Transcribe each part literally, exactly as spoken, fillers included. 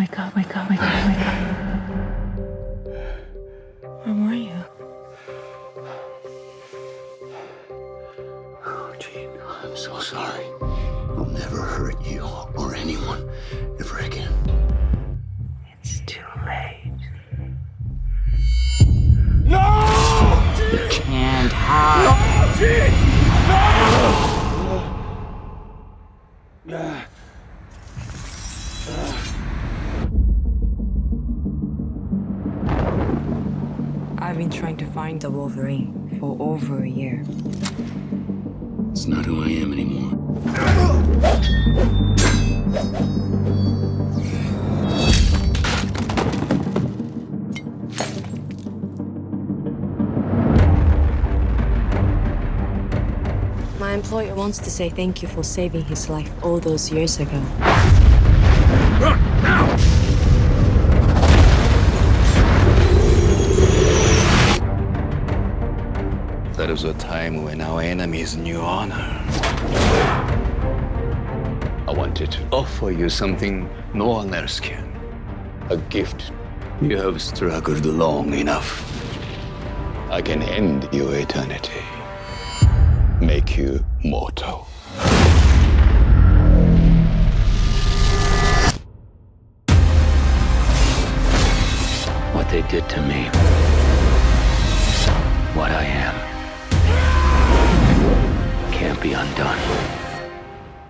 Wake up, wake up, wake up, wake up. Where were you? Oh, Jean, I'm so sorry. I'll never hurt you or anyone ever again. It's too late. No! You can't hide. No, Jean! No! Uh, uh, uh. I've been trying to find the Wolverine for over a year. It's not who I am anymore. My employer wants to say thank you for saving his life all those years ago. Run, now! That was a time when our enemies knew honor. I wanted to offer you something no one else can. A gift. You have struggled long enough. I can end your eternity. Make you mortal. What they did to me. What I am. Can't be undone.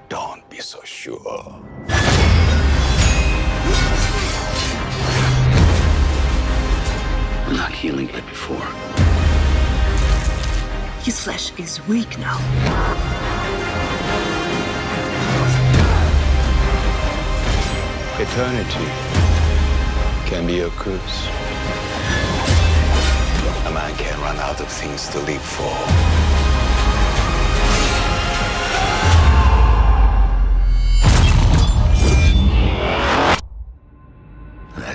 Don't be so sure. I'm not healing like before. His flesh is weak now. Eternity can be a curse. A man can run out of things to live for.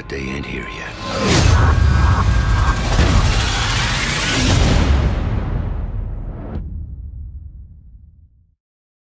They ain't here yet.